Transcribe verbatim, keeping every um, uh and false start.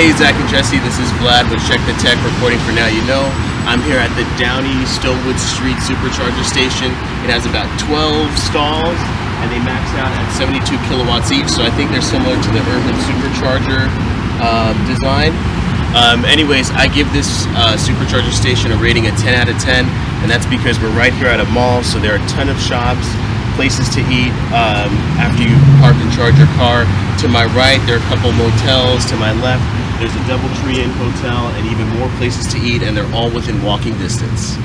Hey, Zach and Jesse, this is Vlad with Check the Tech reporting for Now You Know. I'm here at the Downey Stonewood Street Supercharger Station. It has about twelve stalls and they max out at seventy-two kilowatts each, so I think they're similar to the urban supercharger uh, design. Um, anyways, I give this uh, supercharger station a rating of ten out of ten, and that's because we're right here at a mall, so there are a ton of shops, places to eat um, after you park and charge your car. To my right, there are a couple motels. To my left, there's a DoubleTree Inn hotel and even more places to eat, and they're all within walking distance.